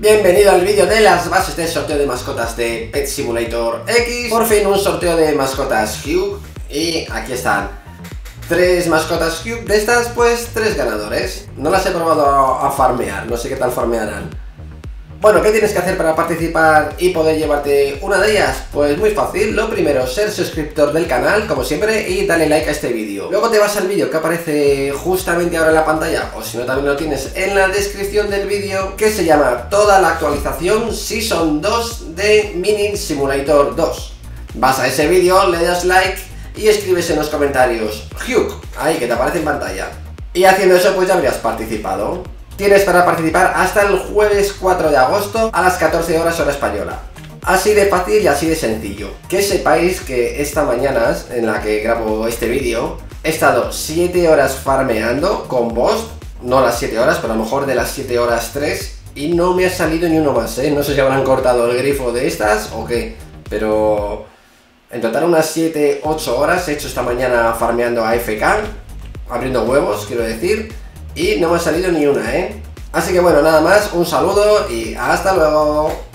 Bienvenido al vídeo de las bases del sorteo de mascotas de Pet Simulator X. Por fin un sorteo de mascotas Cube. Y aquí están 3 mascotas Cube. De estas pues 3 ganadores. No las he probado a farmear, no sé qué tal farmearán. Bueno, ¿qué tienes que hacer para participar y poder llevarte una de ellas? Pues muy fácil, lo primero, ser suscriptor del canal, como siempre, y dale like a este vídeo. Luego te vas al vídeo que aparece justamente ahora en la pantalla, o si no también lo tienes en la descripción del vídeo, que se llama Toda la actualización Season 2 de Mining Simulator 2. Vas a ese vídeo, le das like y escribes en los comentarios Hugh, ahí que te aparece en pantalla. Y haciendo eso pues ya habrías participado. Tienes para participar hasta el jueves 4 de agosto a las 14 horas hora española. Así de fácil y así de sencillo. Que sepáis que esta mañana en la que grabo este vídeo he estado 7 horas farmeando con vos, no las 7 horas, pero a lo mejor de las 7 horas 3, y no me ha salido ni uno más, No sé si habrán cortado el grifo de estas o qué, pero en total unas 7-8 horas he hecho esta mañana farmeando AFK, abriendo huevos, quiero decir. Y no me ha salido ni una, Así que bueno, nada más, un saludo y hasta luego.